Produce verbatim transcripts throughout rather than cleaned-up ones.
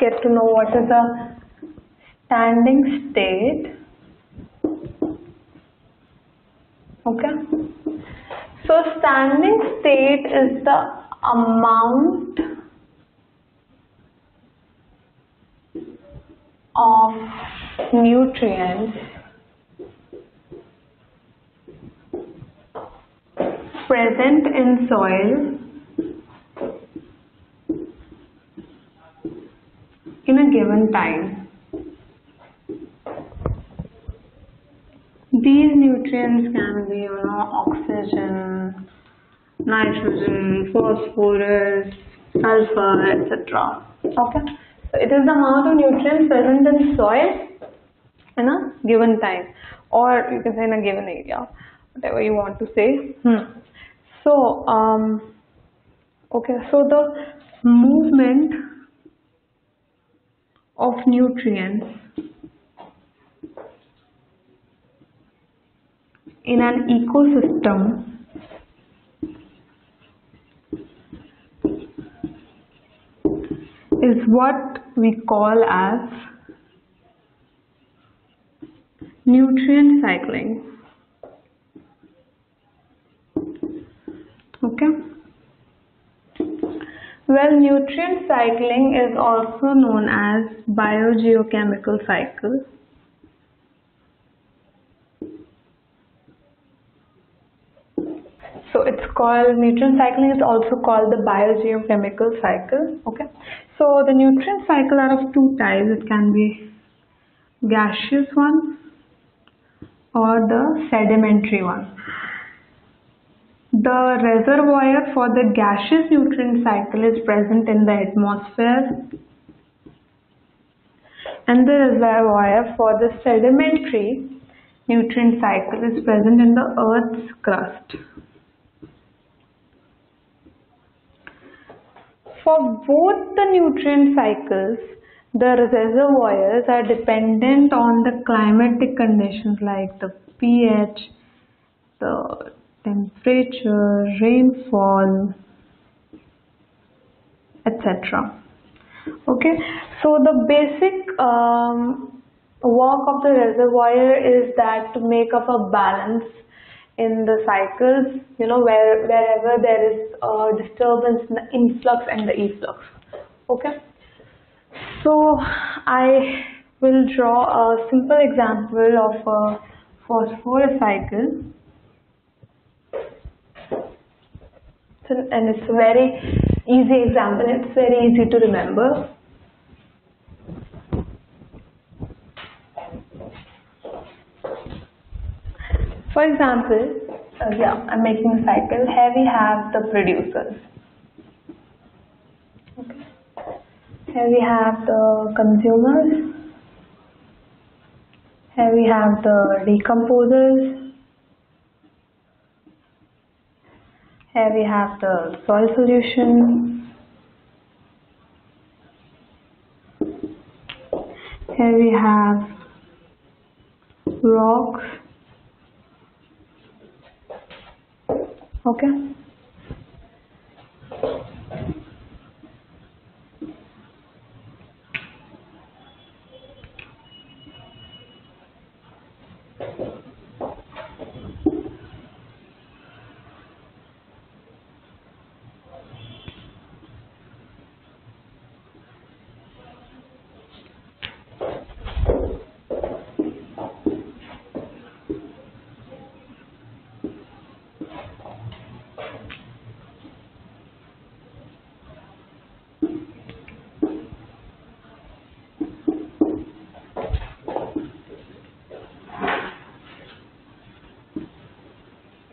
get to know what is a standing state. Okay, so standing state is the amount of nutrients present in soil in a given time. These nutrients can be, you know, oxygen, nitrogen, phosphorus, sulfur, et cetera. Okay, so it is the amount of nutrients present in soil in a given time, or you can say in a given area, whatever you want to say. Hmm. So, um, okay, so the movement of nutrients in an ecosystem is what we call as nutrient cycling. Okay, well, nutrient cycling is also known as biogeochemical cycle. So it's called, nutrient cycling is also called the biogeochemical cycle. Okay, so the nutrient cycle are of two types. It can be gaseous one or the sedimentary one. The reservoir for the gaseous nutrient cycle is present in the atmosphere, and the reservoir for the sedimentary nutrient cycle is present in the earth's crust. For both the nutrient cycles, the reservoirs are dependent on the climatic conditions like the pH, the temperature, rainfall, et cetera. Okay, so the basic um, work of the reservoir is that to make up a balance in the cycles, you know, where, wherever there is a disturbance in the influx and the efflux. Okay, so I will draw a simple example of a phosphorus cycle, so, and it's a very easy example, it's very easy to remember. For example, uh, yeah, I'm making a cycle. Here we have the producers. Okay. Here we have the consumers. Here we have the decomposers. Here we have the soil solution. Here we have rocks. Okay,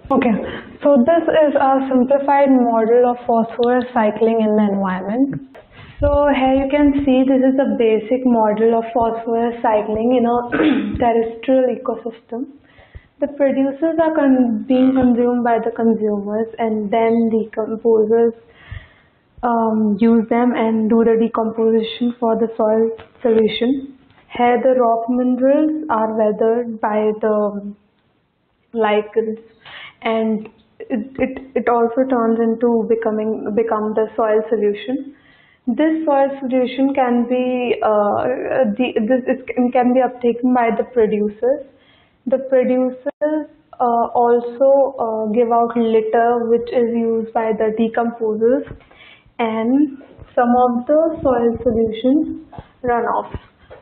Okay, so this is a simplified model of phosphorus cycling in the environment. So here you can see this is a basic model of phosphorus cycling in a terrestrial ecosystem. The producers are con being consumed by the consumers, and then decomposers um, use them and do the decomposition for the soil solution. Here the rock minerals are weathered by the lichens, and it, it, it also turns into becoming become the soil solution. This soil solution can be uh, the, this is, can be uptaken by the producers. The producers uh, also uh, give out litter, which is used by the decomposers, and some of the soil solutions run off.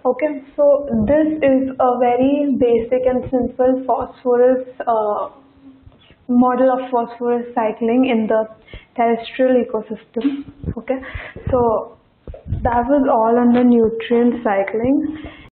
Okay, so this is a very basic and simple phosphorus uh, model of phosphorus cycling in the terrestrial ecosystem. Okay, so that was all on the nutrient cycling.